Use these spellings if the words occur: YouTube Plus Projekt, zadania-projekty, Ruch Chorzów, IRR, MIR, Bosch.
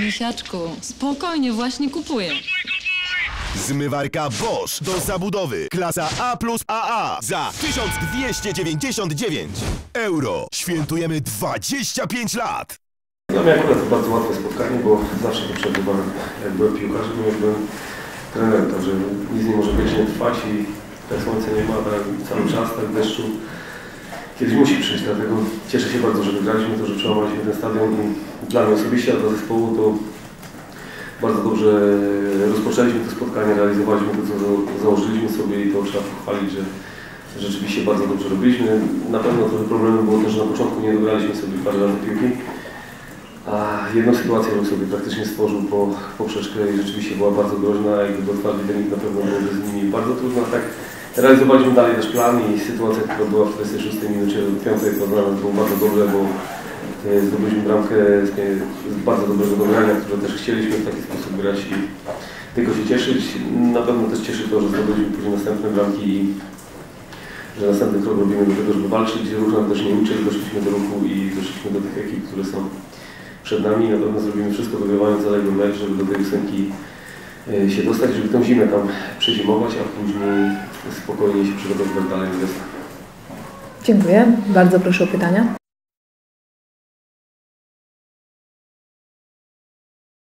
Misiaczku, spokojnie, właśnie kupuję. Zmywarka Bosch do zabudowy. Klasa A plus AA za 1299 euro. Świętujemy 25 lat. Dla mnie akurat bardzo łatwe spotkanie, bo zawsze to przebywałem. Jak byłem piłkarzem, jak byłem trenerem, także nic nie może wiecznie trwać i te słońce nie pada cały czas, tak deszczu. Kiedyś musi przyjść, dlatego cieszę się bardzo, że wygraliśmy to, że przełamaliśmy ten stadion. Dla mnie osobiście, a dla zespołu to bardzo dobrze rozpoczęliśmy to spotkanie, realizowaliśmy to, co założyliśmy sobie i to trzeba pochwalić, że rzeczywiście bardzo dobrze robiliśmy. Na pewno trochę problemem było też, że na początku nie dograliśmy sobie parę razy piłki. A jedną sytuację Ruch sobie praktycznie stworzył po poprzeczkę i rzeczywiście była bardzo groźna i dotwardy wynik na pewno byłby z nimi bardzo trudno. Tak realizowaliśmy dalej też plan i sytuacja, która była w 46 minucie do 5, to dla nas było bardzo dobre, bo zdobyliśmy bramkę z bardzo dobrego dogrania, które też chcieliśmy w taki sposób grać i tylko się cieszyć. Na pewno też cieszy to, że zdobyliśmy później następne bramki i że następny krok robimy do tego, żeby walczyć. Ruch nam też nie uczy, doszliśmy do Ruchu i doszliśmy do tych ekip, które są przed nami. Na pewno zrobimy wszystko, wygrywając zaległy mecz, żeby do tej ósemki się dostać, żeby tę zimę tam przezimować, a później spokojnie się przygotowywać dalej na wiosnę. Dziękuję. Bardzo proszę o pytania.